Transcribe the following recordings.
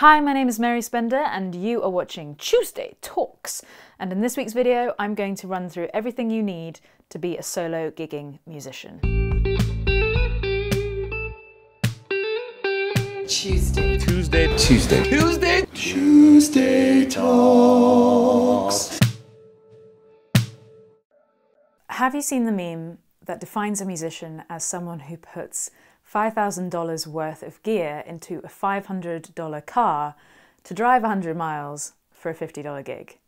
Hi, my name is Mary Spender and you are watching Tuesday Talks, and in this week's video I'm going to run through everything you need to be a solo gigging musician. Tuesday Talks. Have you seen the meme that defines a musician as someone who puts $5,000 worth of gear into a $500 car to drive 100 miles for a $50 gig?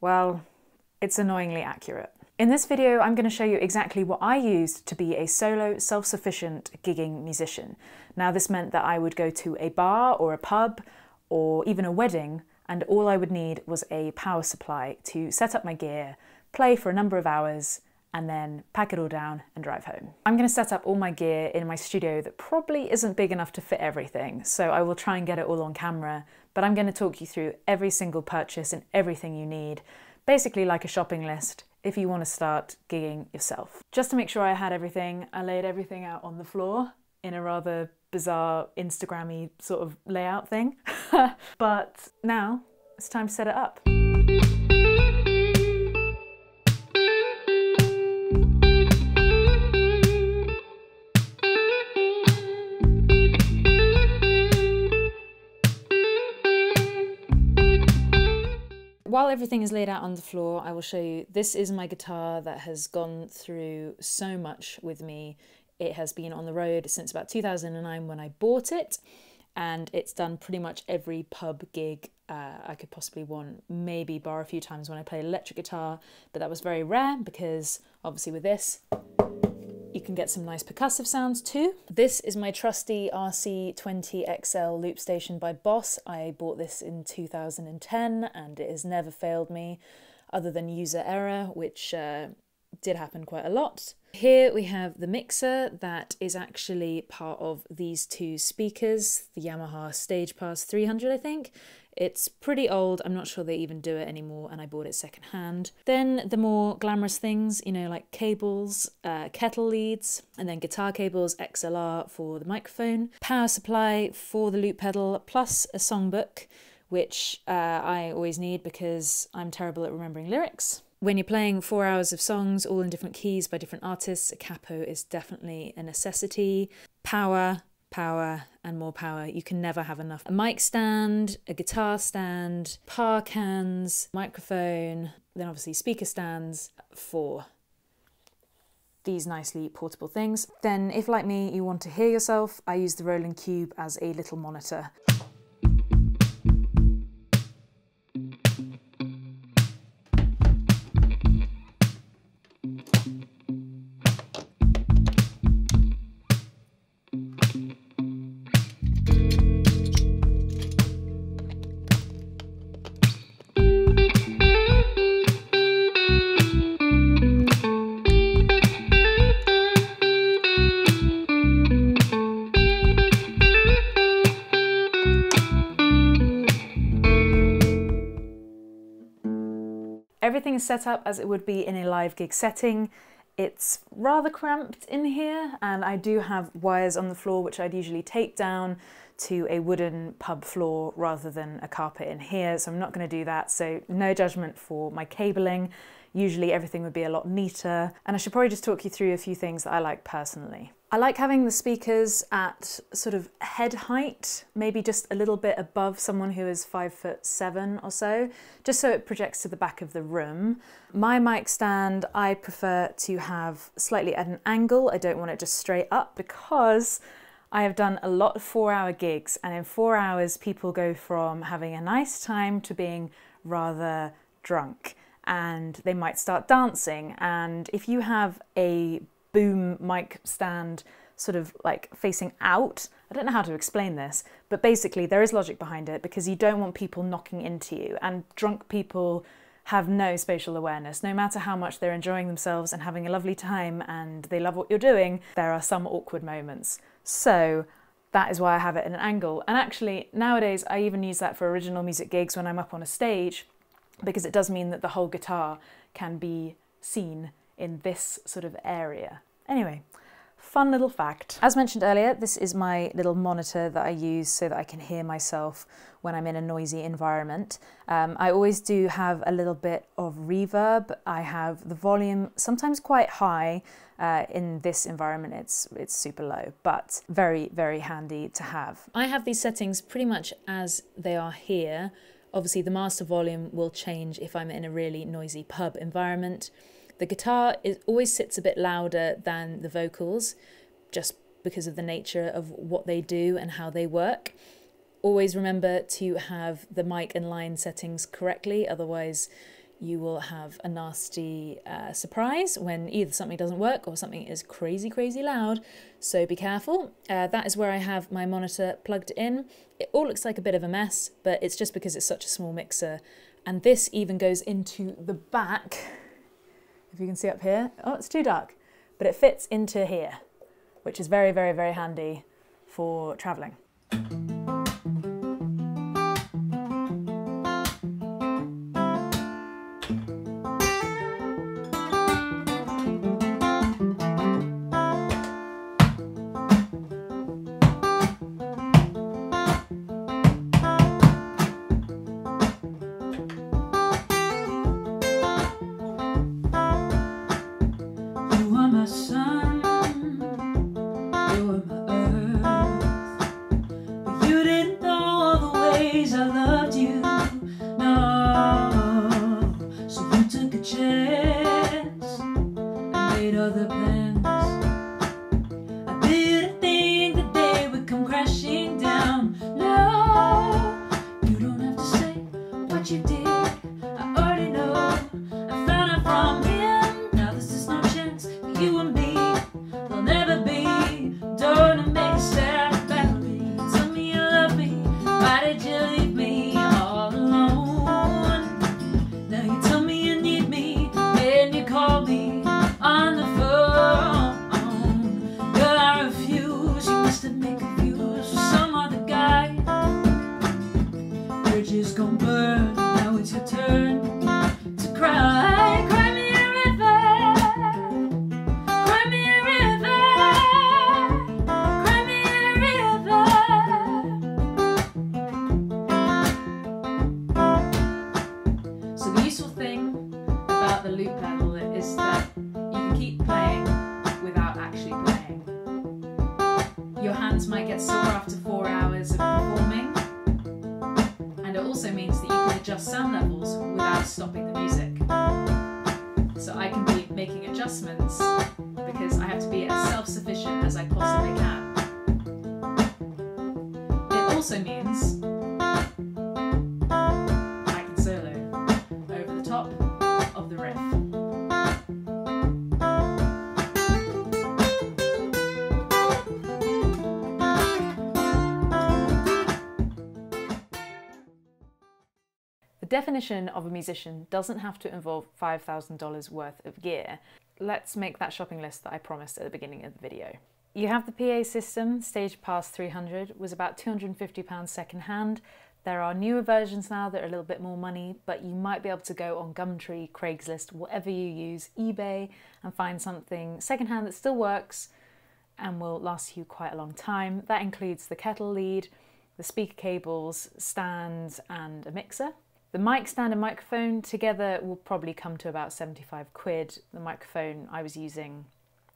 Well, it's annoyingly accurate. In this video, I'm going to show you exactly what I used to be a solo, self-sufficient gigging musician. Now, this meant that I would go to a bar or a pub or even a wedding, and all I would need was a power supply to set up my gear, play for a number of hours, and then pack it all down and drive home. I'm gonna set up all my gear in my studio that probably isn't big enough to fit everything, so I will try and get it all on camera, but I'm gonna talk you through every single purchase and everything you need, basically like a shopping list if you wanna start gigging yourself. Just to make sure I had everything, I laid everything out on the floor in a rather bizarre Instagram-y sort of layout thing. But now it's time to set it up. While everything is laid out on the floor, I will show you. This is my guitar that has gone through so much with me. It has been on the road since about 2009 when I bought it, and it's done pretty much every pub gig I could possibly want, maybe bar a few times when I played electric guitar, but that was very rare because obviously with this, you can get some nice percussive sounds too. This is my trusty RC-20XL loop station by Boss. I bought this in 2010 and it has never failed me, other than user error, which did happen quite a lot. Here we have the mixer that is actually part of these two speakers, the Yamaha StagePass 300, I think. It's pretty old, I'm not sure they even do it anymore, and I bought it secondhand. Then the more glamorous things, you know, like cables, kettle leads, and then guitar cables, XLR for the microphone, power supply for the loop pedal, plus a songbook, which I always need because I'm terrible at remembering lyrics. When you're playing 4 hours of songs, all in different keys by different artists, a capo is definitely a necessity. Power, and more power. You can never have enough. A mic stand, a guitar stand, par cans, microphone, then obviously speaker stands for these nicely portable things. Then if, like me, you want to hear yourself, I use the Roland Cube as a little monitor. Everything is set up as it would be in a live gig setting. It's rather cramped in here, and I do have wires on the floor which I'd usually take down to a wooden pub floor rather than a carpet in here, so I'm not going to do that, so no judgment for my cabling. Usually everything would be a lot neater, and I should probably just talk you through a few things that I like personally. I like having the speakers at sort of head height, maybe just a little bit above someone who is 5'7" or so, just so it projects to the back of the room. My mic stand, I prefer to have slightly at an angle. I don't want it just straight up because I have done a lot of 4-hour gigs, and in 4 hours people go from having a nice time to being rather drunk, and they might start dancing. And if you have a boom mic stand sort of like facing out, I don't know how to explain this, but basically there is logic behind it because you don't want people knocking into you, and drunk people have no spatial awareness. No matter how much they're enjoying themselves and having a lovely time and they love what you're doing, there are some awkward moments. So that is why I have it at an angle. And actually nowadays I even use that for original music gigs when I'm up on a stage, because it does mean that the whole guitar can be seen in this sort of area. Anyway, fun little fact. As mentioned earlier, this is my little monitor that I use so that I can hear myself when I'm in a noisy environment. I always do have a little bit of reverb. I have the volume sometimes quite high. In this environment, it's super low, but very, very handy to have. I have these settings pretty much as they are here. Obviously, the master volume will change if I'm in a really noisy pub environment. The guitar always sits a bit louder than the vocals, just because of the nature of what they do and how they work. Always remember to have the mic and line settings correctly, otherwise you will have a nasty surprise when either something doesn't work or something is crazy, crazy loud. So be careful. That is where I have my monitor plugged in. It all looks like a bit of a mess, but it's just because it's such a small mixer. And this even goes into the back. If you can see up here, oh, it's too dark, but it fits into here, which is very, very, very handy for traveling. The definition of a musician doesn't have to involve $5,000 worth of gear. Let's make that shopping list that I promised at the beginning of the video. You have the PA system. StagePass 300 was about £250 second hand. There are newer versions now that are a little bit more money, but you might be able to go on Gumtree, Craigslist, whatever you use, eBay, and find something second hand that still works and will last you quite a long time. That includes the kettle lead, the speaker cables, stands, and a mixer. The mic stand and microphone together will probably come to about 75 quid. The microphone I was using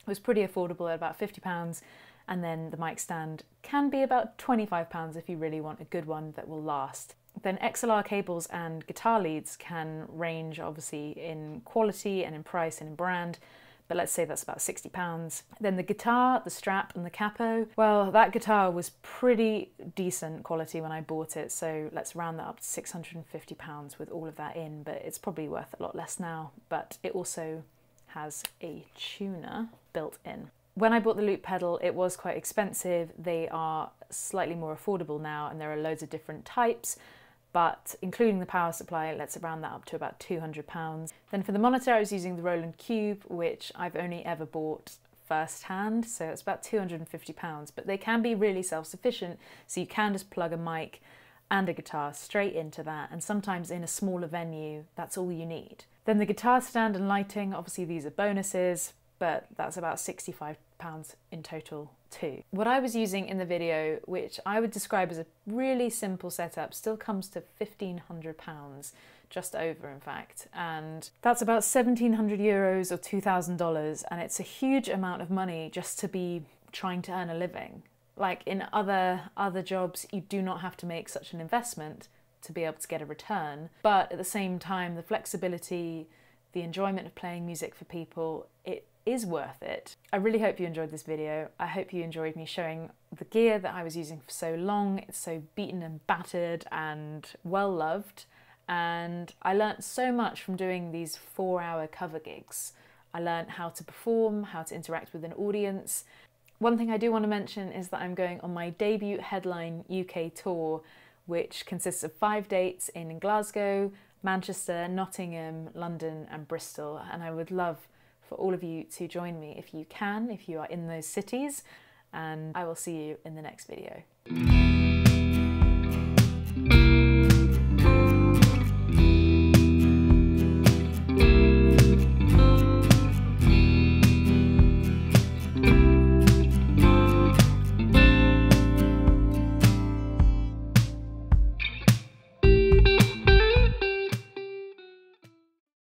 was pretty affordable at about £50, and then the mic stand can be about £25 if you really want a good one that will last. Then XLR cables and guitar leads can range obviously in quality and in price and in brand, but let's say that's about £60. Then the guitar, the strap and the capo. Well, that guitar was pretty decent quality when I bought it, so let's round that up to £650 with all of that in, but it's probably worth a lot less now, but it also has a tuner built in. When I bought the loop pedal, it was quite expensive. They are slightly more affordable now, and there are loads of different types, but including the power supply, let's round that up to about £200. Then for the monitor, I was using the Roland Cube, which I've only ever bought first hand, so it's about £250, but they can be really self-sufficient, so you can just plug a mic and a guitar straight into that, and sometimes in a smaller venue, that's all you need. Then the guitar stand and lighting, obviously these are bonuses. but that's about £65 in total too. What I was using in the video, which I would describe as a really simple setup, still comes to £1,500, just over in fact, and that's about 1,700 euros or $2,000, and it's a huge amount of money just to be trying to earn a living. Like in other jobs, you do not have to make such an investment to be able to get a return, but at the same time, the flexibility, the enjoyment of playing music for people, it is worth it. I really hope you enjoyed this video. I hope you enjoyed me showing the gear that I was using for so long. It's so beaten and battered and well loved, and I learnt so much from doing these 4-hour cover gigs. I learnt how to perform, how to interact with an audience. One thing I do want to mention is that I'm going on my debut headline UK tour, which consists of 5 dates in Glasgow, Manchester, Nottingham, London and Bristol, and I would love for all of you to join me if you can, if you are in those cities, and I will see you in the next video.